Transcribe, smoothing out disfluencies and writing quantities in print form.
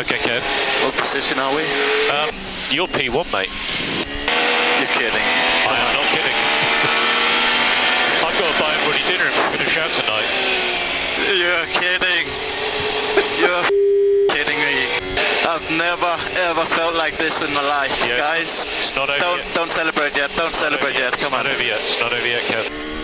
Okay, Kev. What position are we? You're P1, mate. You're kidding. I am not kidding. I've got to buy everybody dinner if we're going to shout tonight. You're kidding. You're kidding me. I've never, ever felt like this in my life, yeah. Guys. It's not over yet. Don't celebrate yet. Come on. It's not over yet, Kev.